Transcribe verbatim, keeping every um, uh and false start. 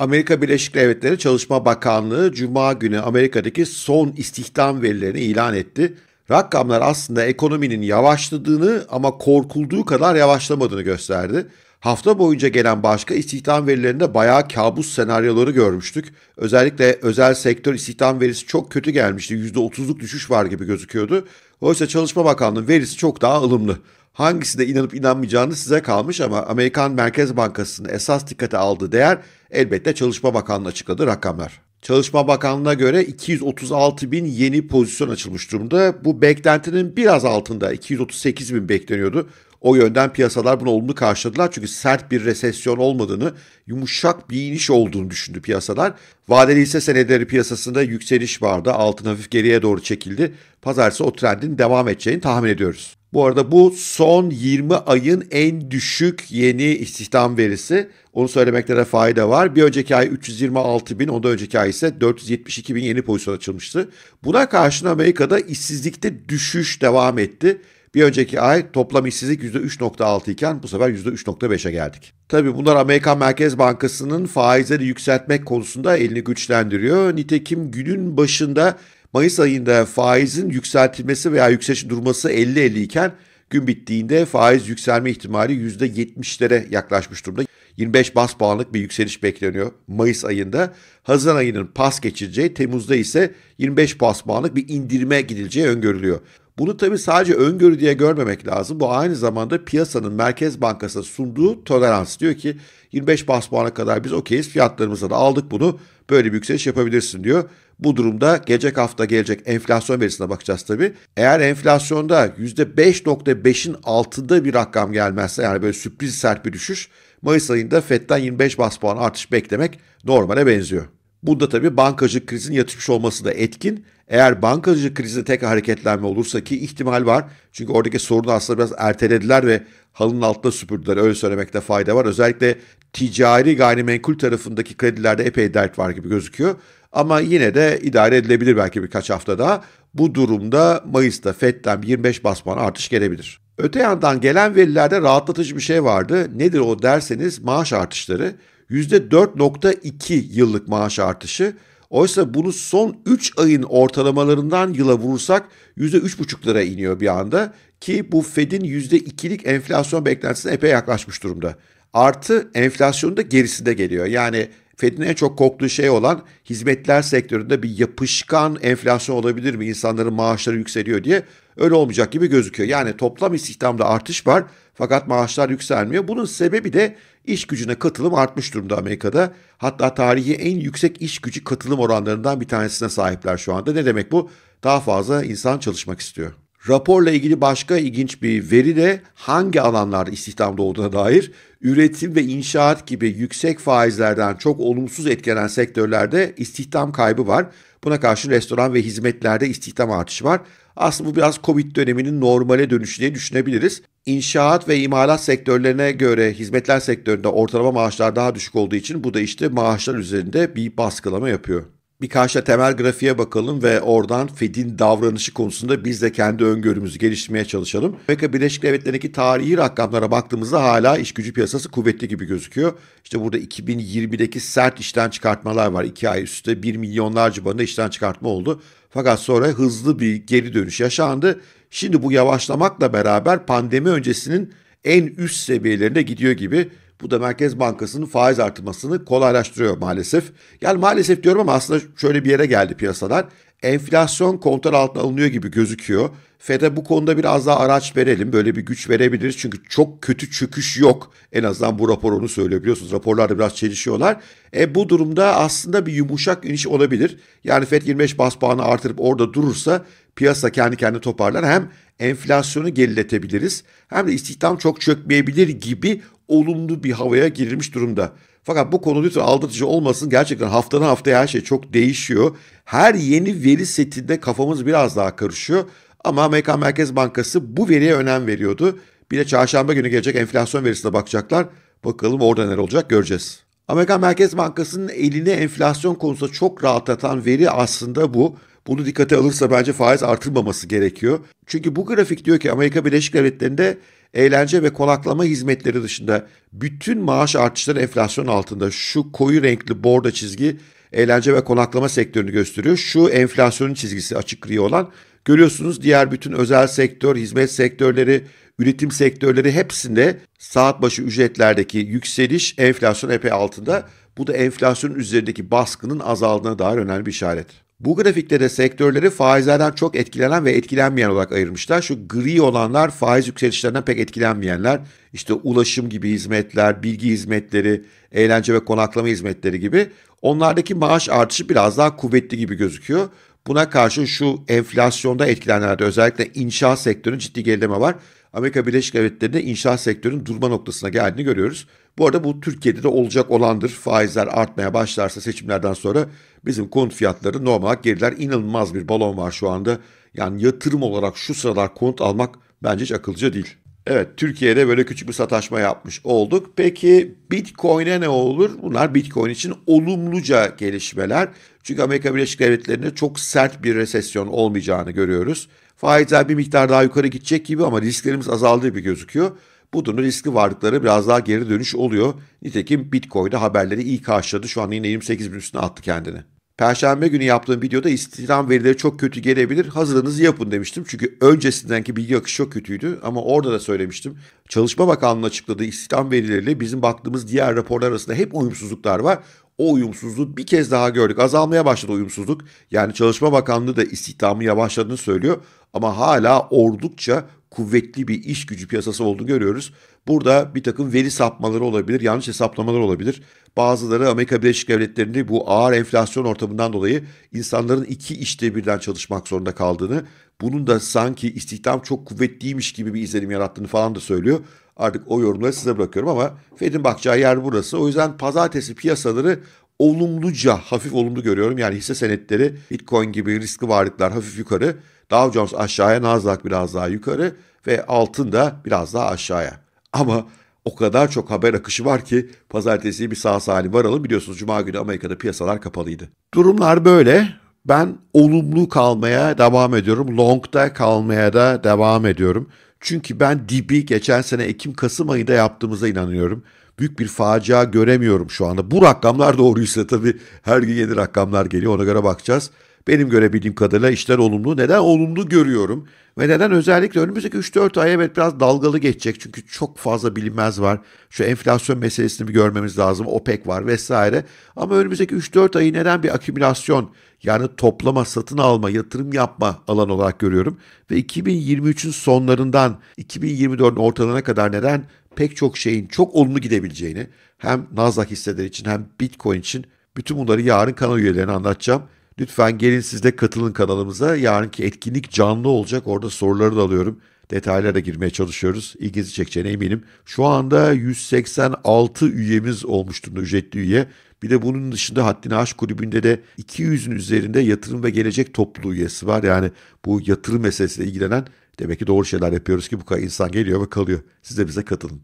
Amerika Birleşik Devletleri Çalışma Bakanlığı Cuma günü Amerika'daki son istihdam verilerini ilan etti. Rakamlar aslında ekonominin yavaşladığını ama korkulduğu kadar yavaşlamadığını gösterdi. Hafta boyunca gelen başka istihdam verilerinde bayağı kabus senaryoları görmüştük. Özellikle özel sektör istihdam verisi çok kötü gelmişti. yüzde otuzluk düşüş var gibi gözüküyordu. Oysa Çalışma Bakanlığı verisi çok daha ılımlı. Hangisine inanıp inanmayacağını size kalmış ama Amerikan Merkez Bankası'nın esas dikkate aldığı değer elbette Çalışma Bakanlığı açıkladığı rakamlar. Çalışma Bakanlığı'na göre iki yüz otuz altı bin yeni pozisyon açılmış durumda. Bu beklentinin biraz altında iki yüz otuz sekiz bin bekleniyordu. O yönden piyasalar bunu olumlu karşıladılar çünkü sert bir resesyon olmadığını, yumuşak bir iniş olduğunu düşündü piyasalar. Vadeli hisse senetleri piyasasında yükseliş vardı, altın hafif geriye doğru çekildi. Pazartesi o trendin devam edeceğini tahmin ediyoruz. Bu arada bu son yirmi ayın en düşük yeni istihdam verisi. Onu söylemekte de fayda var. Bir önceki ay üç yüz yirmi altı bin, ondan önceki ay ise dört yüz yetmiş iki bin yeni pozisyon açılmıştı. Buna karşın Amerika'da işsizlikte düşüş devam etti. Bir önceki ay toplam işsizlik yüzde üç nokta altı iken bu sefer yüzde üç nokta beşe geldik. Tabii bunlar Amerikan Merkez Bankası'nın faizleri yükseltmek konusunda elini güçlendiriyor. Nitekim günün başında Mayıs ayında faizin yükseltilmesi veya yükselişin durması elli elli iken gün bittiğinde faiz yükselme ihtimali yüzde yetmişlere yaklaşmış durumda. yirmi beş baz puanlık bir yükseliş bekleniyor Mayıs ayında. Haziran ayının pas geçireceği, Temmuz'da ise yirmi beş baz puanlık bir indirime gidileceği öngörülüyor. Bunu tabii sadece öngörü diye görmemek lazım. Bu aynı zamanda piyasanın Merkez Bankası'na sunduğu tolerans. Diyor ki yirmi beş baz puana kadar biz okeyiz, fiyatlarımıza da aldık bunu, böyle bir yükseliş yapabilirsin diyor. Bu durumda gelecek hafta gelecek enflasyon verisine bakacağız tabii. Eğer enflasyonda yüzde beş nokta beşin altında bir rakam gelmezse, yani böyle sürpriz sert bir düşüş, Mayıs ayında F E D'den yirmi beş baz puan artış beklemek normale benziyor. Bunda tabii bankacılık krizinin yatışmış olması da etkin. Eğer bankacılık krizinde tekrar hareketlenme olursa, ki ihtimal var. Çünkü oradaki sorunu aslında biraz ertelediler ve halının altına süpürdüler. Öyle söylemekte fayda var. Özellikle ticari gayrimenkul tarafındaki kredilerde epey dert var gibi gözüküyor. Ama yine de idare edilebilir belki birkaç hafta daha. Bu durumda Mayıs'ta F E D'den yirmi beş baz puan artış gelebilir. Öte yandan gelen verilerde rahatlatıcı bir şey vardı. Nedir o derseniz maaş artışları. yüzde dört nokta iki yıllık maaş artışı. Oysa bunu son üç ayın ortalamalarından yıla vurursak yüzde üç buçuklara iniyor bir anda. Ki bu F E D'in yüzde ikilik enflasyon beklentisine epey yaklaşmış durumda. Artı enflasyonun da gerisinde geliyor. Yani F E D'in en çok korktuğu şey olan hizmetler sektöründe bir yapışkan enflasyon olabilir mi? İnsanların maaşları yükseliyor diye, öyle olmayacak gibi gözüküyor. Yani toplam istihdamda artış var fakat maaşlar yükselmiyor. Bunun sebebi de iş gücüne katılım artmış durumda Amerika'da. Hatta tarihi en yüksek iş gücü katılım oranlarından bir tanesine sahipler şu anda. Ne demek bu? Daha fazla insan çalışmak istiyor. Raporla ilgili başka ilginç bir veri de hangi alanlarda istihdamda olduğuna dair. Üretim ve inşaat gibi yüksek faizlerden çok olumsuz etkilenen sektörlerde istihdam kaybı var. Buna karşı restoran ve hizmetlerde istihdam artışı var. Aslında bu biraz Covid döneminin normale dönüşü diye düşünebiliriz. İnşaat ve imalat sektörlerine göre hizmetler sektöründe ortalama maaşlar daha düşük olduğu için bu da işte maaşlar üzerinde bir baskılama yapıyor. Birkaç da temel grafiğe bakalım ve oradan F E D'in davranışı konusunda biz de kendi öngörümüzü geliştirmeye çalışalım. Amerika Birleşik Devletleri'ndeki tarihi rakamlara baktığımızda hala iş gücü piyasası kuvvetli gibi gözüküyor. İşte burada iki bin yirmideki sert işten çıkartmalar var. iki ay üstte bir milyonlar civarında işten çıkartma oldu. Fakat sonra hızlı bir geri dönüş yaşandı. Şimdi bu yavaşlamakla beraber pandemi öncesinin en üst seviyelerine gidiyor gibi. Bu da Merkez Bankası'nın faiz artırmasını kolaylaştırıyor maalesef. Yani maalesef diyorum ama aslında şöyle bir yere geldi piyasalar. Enflasyon kontrol altına alınıyor gibi gözüküyor. F E D'e bu konuda biraz daha araç verelim. Böyle bir güç verebiliriz. Çünkü çok kötü çöküş yok. En azından bu rapor onu söylüyor, biliyorsunuz. Raporlarda biraz çelişiyorlar. E bu durumda aslında bir yumuşak iniş olabilir. Yani F E D yirmi beş baz puanı artırıp orada durursa piyasa kendi kendine toparlar. Hem enflasyonu geriletebiliriz hem de istihdam çok çökmeyebilir gibi olumlu bir havaya girilmiş durumda. Fakat bu konu lütfen aldatıcı olmasın. Gerçekten haftadan haftaya her şey çok değişiyor. Her yeni veri setinde kafamız biraz daha karışıyor. Ama Amerikan Merkez Bankası bu veriye önem veriyordu. Bir de çarşamba günü gelecek enflasyon verisine bakacaklar. Bakalım orada neler olacak, göreceğiz. Amerikan Merkez Bankası'nın eline enflasyon konusunda çok rahatlatan veri aslında bu. Bunu dikkate alırsa bence faiz artırmaması gerekiyor. Çünkü bu grafik diyor ki Amerika Birleşik Devletleri'nde eğlence ve konaklama hizmetleri dışında bütün maaş artışları enflasyon altında. Şu koyu renkli bordo çizgi eğlence ve konaklama sektörünü gösteriyor. Şu enflasyonun çizgisi açık gri olan. Görüyorsunuz diğer bütün özel sektör, hizmet sektörleri, üretim sektörleri hepsinde saat başı ücretlerdeki yükseliş enflasyon epey altında. Bu da enflasyonun üzerindeki baskının azaldığına dair önemli bir işaret. Bu grafikte de sektörleri faizlerden çok etkilenen ve etkilenmeyen olarak ayırmışlar. Şu gri olanlar faiz yükselişlerinden pek etkilenmeyenler. İşte ulaşım gibi hizmetler, bilgi hizmetleri, eğlence ve konaklama hizmetleri gibi. Onlardaki maaş artışı biraz daha kuvvetli gibi gözüküyor. Buna karşı şu enflasyonda etkilenenlerde özellikle inşaat sektörünün ciddi gerileme var. Amerika Birleşik Devletleri'nde inşaat sektörünün durma noktasına geldiğini görüyoruz. Bu arada bu Türkiye'de de olacak olandır. Faizler artmaya başlarsa seçimlerden sonra bizim konut fiyatları normal geriler. İnanılmaz bir balon var şu anda. Yani yatırım olarak şu sıralar konut almak bence hiç akılcı değil. Evet, Türkiye'de böyle küçük bir sataşma yapmış olduk. Peki Bitcoin'e ne olur? Bunlar Bitcoin için olumluca gelişmeler. Çünkü Amerika Birleşik Devletleri'nde çok sert bir resesyon olmayacağını görüyoruz. Faizler bir miktar daha yukarı gidecek gibi ama risklerimiz azaldığı gibi gözüküyor. Bu durumda riskli varlıkları biraz daha geri dönüş oluyor. Nitekim Bitcoin'de haberleri iyi karşıladı. Şu an yine yirmi sekiz bin üstüne attı kendini. Perşembe günü yaptığım videoda istihdam verileri çok kötü gelebilir, hazırlığınızı yapın demiştim. Çünkü öncesindenki bilgi akışı çok kötüydü ama orada da söylemiştim. Çalışma Bakanlığı'nın açıkladığı istihdam verileriyle bizim baktığımız diğer raporlar arasında hep uyumsuzluklar var. O uyumsuzluğu bir kez daha gördük. Azalmaya başladı uyumsuzluk. Yani Çalışma Bakanlığı da istihdamı yavaşladığını söylüyor ama hala oldukça kuvvetli bir iş gücü piyasası olduğunu görüyoruz. Burada bir takım veri sapmaları olabilir, yanlış hesaplamalar olabilir. Bazıları Amerika Birleşik Devletleri'nde bu ağır enflasyon ortamından dolayı insanların iki işte birden çalışmak zorunda kaldığını, bunun da sanki istihdam çok kuvvetliymiş gibi bir izlenim yarattığını falan da söylüyor. Artık o yorumları size bırakıyorum ama Fed'in bakacağı yer burası. O yüzden pazartesi piyasaları olumluca, hafif olumlu görüyorum. Yani hisse senetleri, Bitcoin gibi riskli varlıklar hafif yukarı, Dow Jones aşağıya, NASDAQ biraz daha yukarı ve altın da biraz daha aşağıya. Ama o kadar çok haber akışı var ki pazartesi bir sağ salim varalım. Biliyorsunuz cuma günü Amerika'da piyasalar kapalıydı. Durumlar böyle. Ben olumlu kalmaya devam ediyorum. Long'da kalmaya da devam ediyorum. Çünkü ben dibi geçen sene Ekim-Kasım ayında yaptığımıza inanıyorum. Büyük bir facia göremiyorum şu anda. Bu rakamlar doğruysa tabii her gün yeni rakamlar geliyor. Ona göre bakacağız. Benim görebildiğim kadarıyla işler olumlu. Neden olumlu görüyorum? Ve neden özellikle önümüzdeki üç dört ay evet biraz dalgalı geçecek. Çünkü çok fazla bilinmez var. Şu enflasyon meselesini bir görmemiz lazım. OPEC var vesaire. Ama önümüzdeki üç dört ayı neden bir akümülasyon, yani toplama, satın alma, yatırım yapma alanı olarak görüyorum. Ve iki bin yirmi üçün sonlarından iki bin yirmi dördün ortalarına kadar neden pek çok şeyin çok olumlu gidebileceğini hem Nasdaq hisseleri için hem Bitcoin için, bütün bunları yarın kanal üyelerine anlatacağım. Lütfen gelin siz de katılın kanalımıza. Yarınki etkinlik canlı olacak. Orada soruları da alıyorum. Detaylara da girmeye çalışıyoruz. İlginizi çekeceğine eminim. Şu anda yüz seksen altı üyemiz olmuştu, ücretli üye. Bir de bunun dışında Haddini Aş Kulübü'nde de iki yüzün üzerinde yatırım ve gelecek topluluğu üyesi var. Yani bu yatırım meselesiyle ilgilenen, demek ki doğru şeyler yapıyoruz ki bu kadar insan geliyor ve kalıyor. Siz de bize katılın.